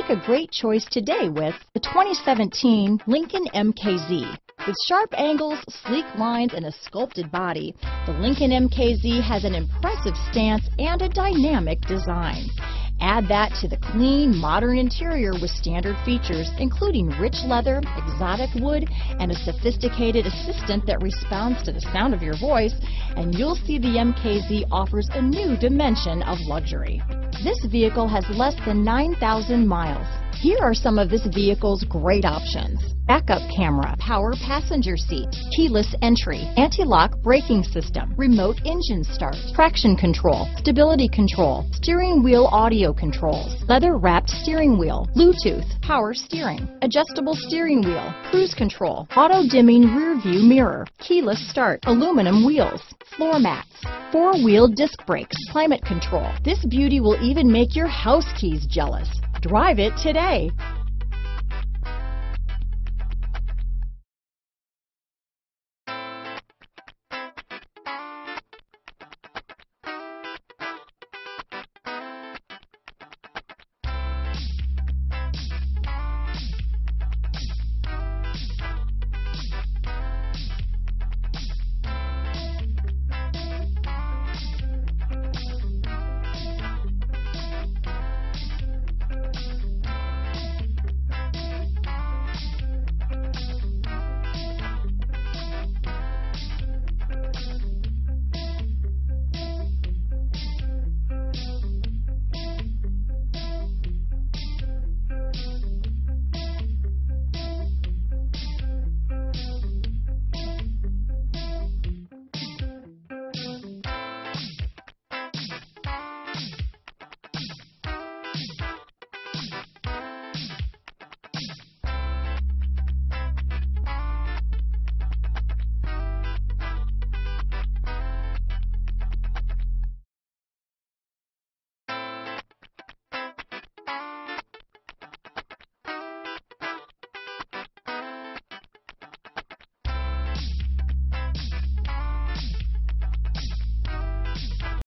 Make a great choice today with the 2017 Lincoln MKZ. With sharp angles, sleek lines, and a sculpted body, the Lincoln MKZ has an impressive stance and a dynamic design. Add that to the clean, modern interior with standard features, including rich leather, exotic wood, and a sophisticated assistant that responds to the sound of your voice, and you'll see the MKZ offers a new dimension of luxury. This vehicle has less than 9,000 miles. Here are some of this vehicle's great options: backup camera, power passenger seat, keyless entry, anti-lock braking system, remote engine start, traction control, stability control, steering wheel audio controls, leather-wrapped steering wheel, Bluetooth, power steering, adjustable steering wheel, cruise control, auto-dimming rear-view mirror, keyless start, aluminum wheels, floor mats, four-wheel disc brakes, climate control. This beauty will even make your house keys jealous. Drive it today.